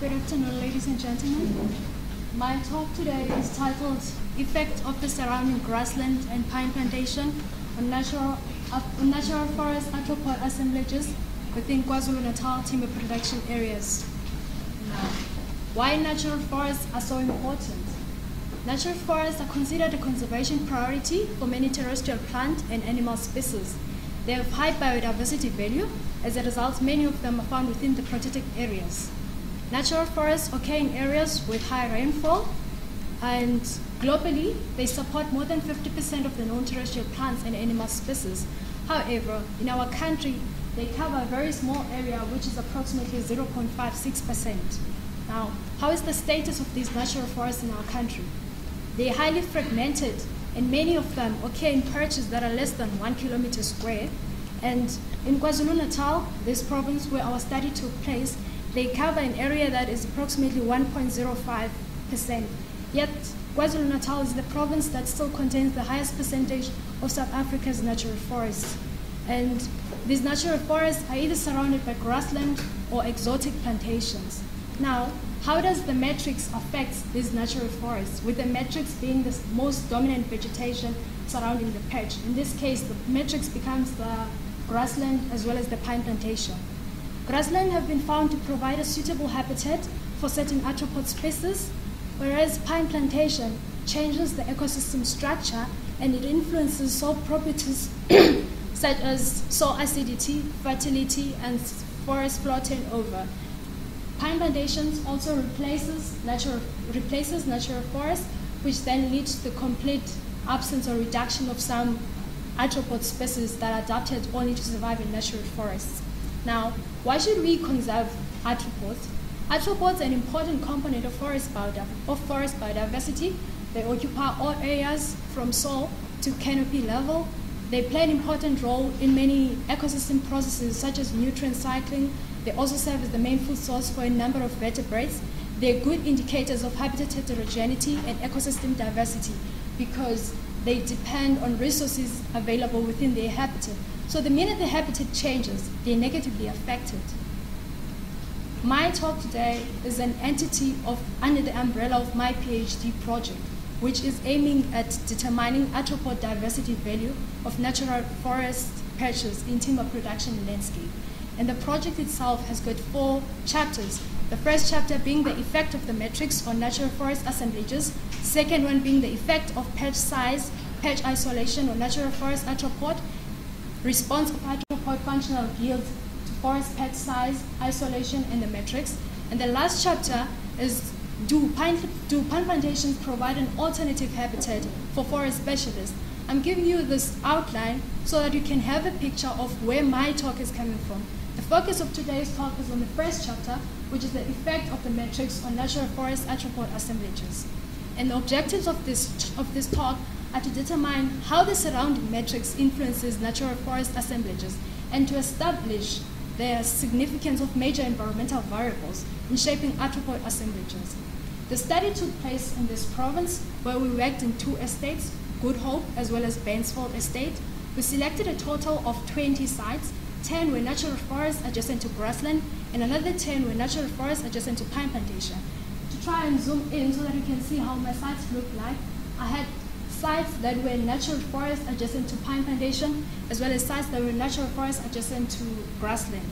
Good afternoon, ladies and gentlemen. My talk today is titled Effect of the Surrounding Grassland and Pine Plantation on Natural Forest Arthropod Assemblages within KwaZulu-Natal timber production areas. Now, why natural forests are so important? Natural forests are considered a conservation priority for many terrestrial plant and animal species. They have high biodiversity value. As a result, many of them are found within the protected areas. Natural forests occur in areas with high rainfall, and globally, they support more than 50% of the known terrestrial plants and animal species. However, in our country, they cover a very small area, which is approximately 0.56%. Now, how is the status of these natural forests in our country? They are highly fragmented, and many of them occur in patches that are less than 1 kilometer square. And in KwaZulu-Natal, this province where our study took place, they cover an area that is approximately 1.05%. Yet, KwaZulu-Natal is the province that still contains the highest percentage of South Africa's natural forests. And these natural forests are either surrounded by grassland or exotic plantations. Now, how does the matrix affect these natural forests, with the matrix being the most dominant vegetation surrounding the patch? In this case, the matrix becomes the grassland as well as the pine plantation. Grassland have been found to provide a suitable habitat for certain arthropod species, whereas pine plantation changes the ecosystem structure and it influences soil properties such as soil acidity, fertility, and forest floor turnover. Pine plantations also replaces natural forests, which then leads to the complete absence or reduction of some arthropod species that are adapted only to survive in natural forests. Now, why should we conserve arthropods? Arthropods are an important component of forest biodiversity. They occupy all areas from soil to canopy level. They play an important role in many ecosystem processes such as nutrient cycling. They also serve as the main food source for a number of vertebrates. They're good indicators of habitat heterogeneity and ecosystem diversity because they depend on resources available within their habitat. So the minute the habitat changes, they're negatively affected. My talk today is an entity under the umbrella of my PhD project, which is aiming at determining arthropod diversity value of natural forest patches in timber production landscape. And the project itself has got 4 chapters. The first chapter being the effect of the matrix on natural forest assemblages. Second one being the effect of patch size, patch isolation on natural forest arthropod, response of arthropod functional yield to forest patch size, isolation, and the matrix. And the last chapter is do pine plantations provide an alternative habitat for forest specialists? I'm giving you this outline so that you can have a picture of where my talk is coming from. The focus of today's talk is on the first chapter, which is the effect of the matrix on natural forest arthropod assemblages. And the objectives of this talk are to determine how the surrounding matrix influences natural forest assemblages and to establish the significance of major environmental variables in shaping arthropod assemblages. The study took place in this province where we worked in 2 estates, Good Hope as well as Bensfold Estate. We selected a total of 20 sites, 10 were natural forests adjacent to grassland, and another 10 were natural forests adjacent to pine plantation. To try and zoom in so that you can see how my sites look like, I had sites that were natural forests adjacent to pine plantation, as well as sites that were natural forests adjacent to grassland.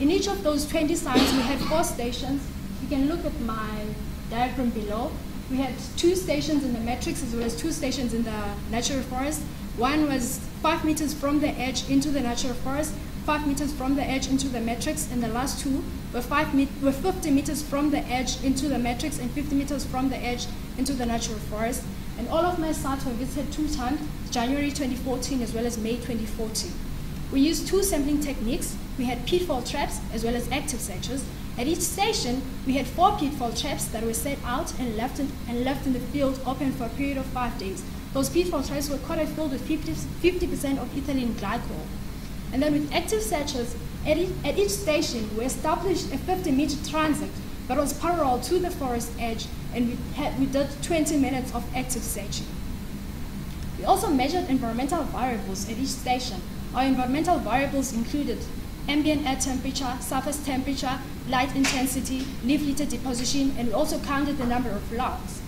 In each of those 20 sites, we had 4 stations. You can look at my diagram below. We had 2 stations in the matrix, as well as 2 stations in the natural forest. One was 5 meters from the edge into the natural forest, 5 meters from the edge into the matrix, and the last 2 were 50 meters from the edge into the matrix and 50 meters from the edge into the natural forest. And all of my sites were visited 2 times, January 2014 as well as May 2014. We used 2 sampling techniques. We had pitfall traps as well as active sections. At each station, we had 4 pitfall traps that were set out and left in the field open for a period of 5 days. Those pitfall traps were caught and filled with 50% of ethylene glycol. And then with active sections, at each station, we established a 50-meter transect that was parallel to the forest edge, and we did 20 minutes of active searching. We also measured environmental variables at each station. Our environmental variables included ambient air temperature, surface temperature, light intensity, leaf litter deposition, and we also counted the number of logs.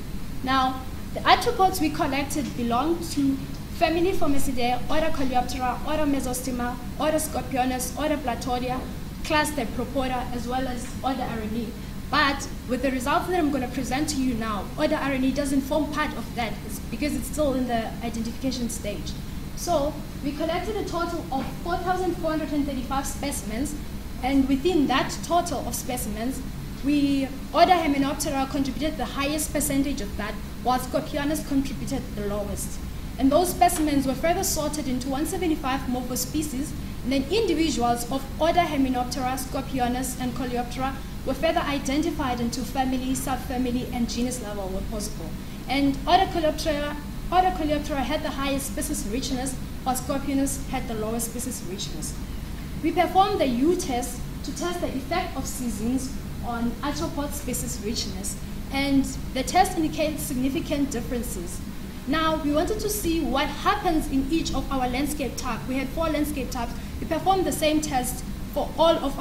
Now, the arthropods we collected belong to family Formicidae, order Coleoptera, order Mesostoma, order Scorpionis, order Platoria, cluster Propora, as well as order Araneae. But with the results that I'm going to present to you now, order Araneae doesn't form part of that because it's still in the identification stage. So we collected a total of 4,435 specimens, and within that total of specimens, we order Heminoptera contributed the highest percentage of that, while Scorpionis contributed the lowest. And those specimens were further sorted into 175 morphospecies, and then individuals of order Heminoptera, Scorpionis, and Coleoptera were further identified into family, subfamily, and genus level where possible. And order Coleoptera had the highest species richness, while Scorpionis had the lowest species richness. We performed the U test to test the effect of seasons on arthropod species richness, and the test indicates significant differences. Now, we wanted to see what happens in each of our landscape types. We had 4 landscape types. We performed the same test for all of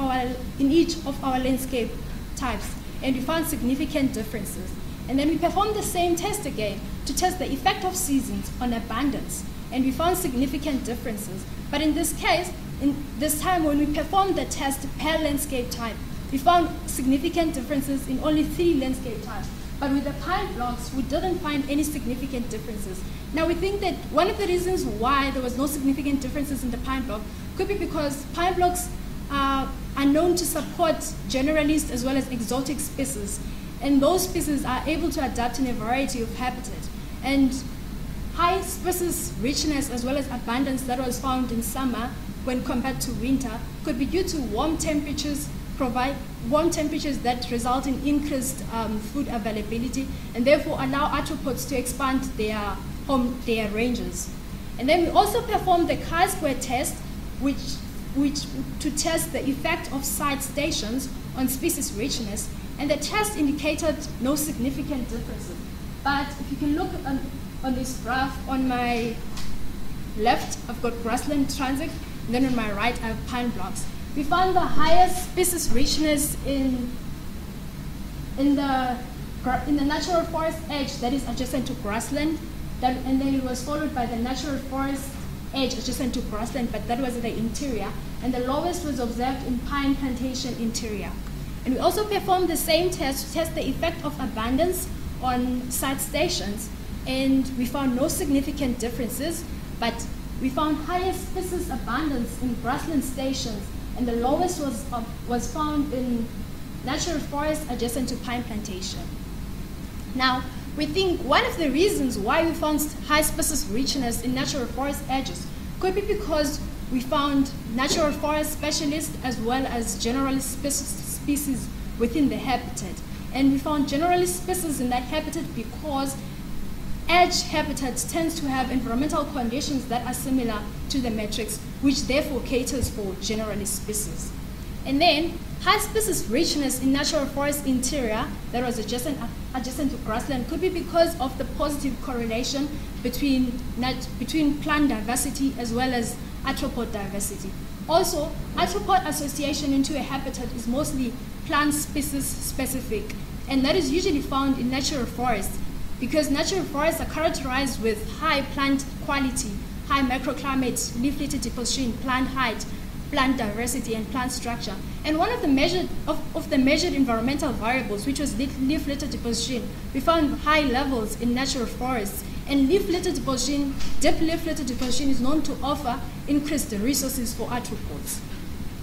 each of our landscape types, and we found significant differences. And then we performed the same test again to test the effect of seasons on abundance, and we found significant differences. But in this case, in this time when we performed the test per landscape type, we found significant differences in only 3 landscape types. But with the pine blocks, we didn't find any significant differences. Now, we think that one of the reasons why there was no significant differences in the pine block could be because pine blocks are known to support generalist as well as exotic species. And those species are able to adapt in a variety of habitats. And high species richness as well as abundance that was found in summer when compared to winter could be due to warm temperatures that result in increased food availability and therefore allow arthropods to expand their ranges. And then we also performed the chi-square test, which to test the effect of site stations on species richness, and the test indicated no significant differences. But if you can look on this graph, on my left, I've got grassland transit, and then on my right, I have pine blocks. We found the highest species richness in the natural forest edge that is adjacent to grassland, and then it was followed by the natural forest edge adjacent to grassland, but that was in the interior. And the lowest was observed in pine plantation interior. And we also performed the same test to test the effect of abundance on site stations, and we found no significant differences, but we found highest species abundance in grassland stations, and the lowest was found in natural forest adjacent to pine plantation. Now, we think one of the reasons why we found high species richness in natural forest edges could be because we found natural forest specialists as well as generalist species within the habitat. And we found generalist species in that habitat because edge habitats tends to have environmental conditions that are similar to the matrix, which therefore caters for generalist species. And then high species richness in natural forest interior that was adjacent to grassland could be because of the positive correlation between plant diversity as well as arthropod diversity. Also, arthropod association into a habitat is mostly plant species specific, and that is usually found in natural forests, because natural forests are characterized with high plant quality, high microclimate, leaf litter deposition, plant height, plant diversity, and plant structure. And one of the measured environmental variables, which was leaf litter deposition, we found high levels in natural forests. And leaf litter deposition, deep leaf litter deposition, is known to offer increased resources for arthropods.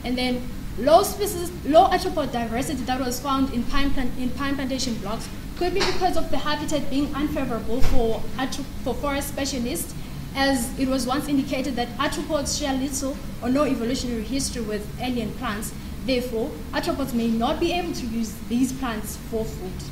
And then low arthropod diversity that was found in pine plantation blocks could be because of the habitat being unfavorable for forest specialists, as it was once indicated that arthropods share little or no evolutionary history with alien plants. Therefore, arthropods may not be able to use these plants for food.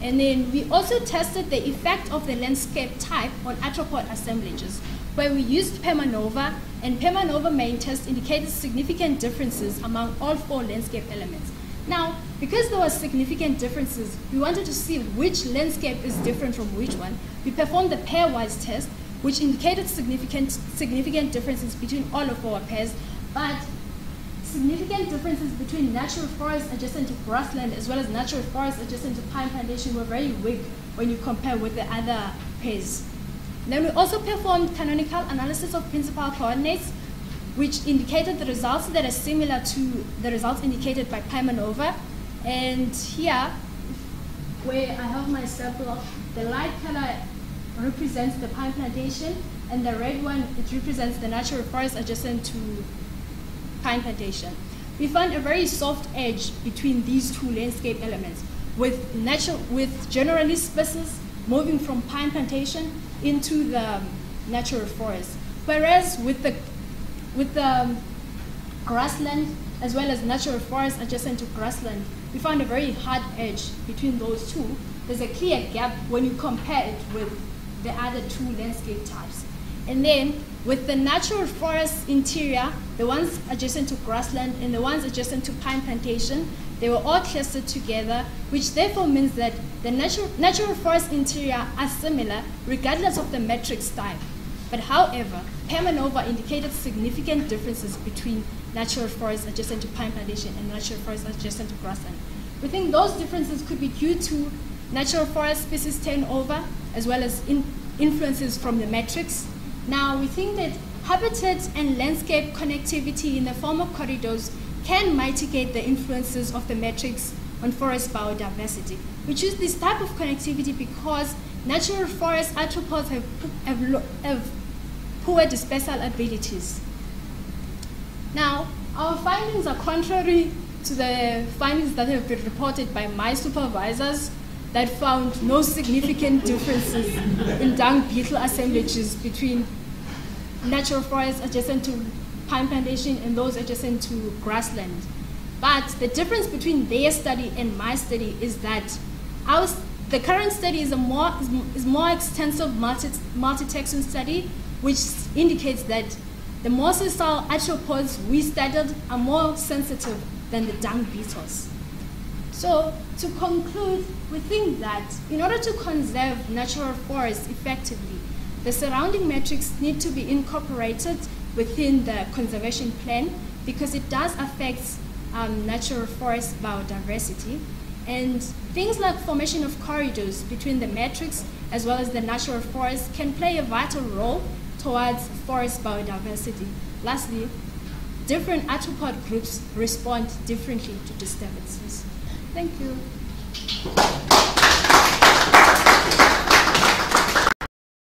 And then we also tested the effect of the landscape type on arthropod assemblages, where we used Permanova, and Permanova main test indicated significant differences among all 4 landscape elements. Now, because there were significant differences, we wanted to see which landscape is different from which one. We performed the pairwise test, which indicated significant differences between all of our pairs. But significant differences between natural forests adjacent to grassland as well as natural forests adjacent to pine plantation were very weak when you compare with the other pairs. Then we also performed canonical analysis of principal coordinates, which indicated the results that are similar to the results indicated by Permanova. And here, where I have my circle, the light color represents the pine plantation, and the red one, it represents the natural forest adjacent to pine plantation. We found a very soft edge between these two landscape elements, with generally species moving from pine plantation into the natural forest. Whereas with the grassland, as well as natural forest adjacent to grassland, we found a very hard edge between those two. There's a clear gap when you compare it with the other two landscape types. And then with the natural forest interior, the ones adjacent to grassland and the ones adjacent to pine plantation, they were all clustered together, which therefore means that the natural forest interior are similar regardless of the matrix type. But however, Permanova indicated significant differences between natural forest adjacent to pine plantation and natural forest adjacent to grassland. We think those differences could be due to natural forest species turnover, as well as influences from the matrix. Now, we think that habitat and landscape connectivity in the form of corridors can mitigate the influences of the matrix on forest biodiversity. We choose this type of connectivity because natural forest arthropods have poor dispersal abilities. Now, our findings are contrary to the findings that have been reported by my supervisors that found no significant differences in dung beetle assemblages between natural forests adjacent to pine plantation and those adjacent to grassland. But the difference between their study and my study is that the current study is a more extensive multi-taxon study, which indicates that the more sessile arthropods we studied are more sensitive than the dung beetles. So to conclude, we think that in order to conserve natural forests effectively, the surrounding metrics need to be incorporated within the conservation plan because it does affect natural forest biodiversity. And things like formation of corridors between the matrix as well as the natural forest can play a vital role towards forest biodiversity. Lastly, different arthropod groups respond differently to disturbances. Thank you.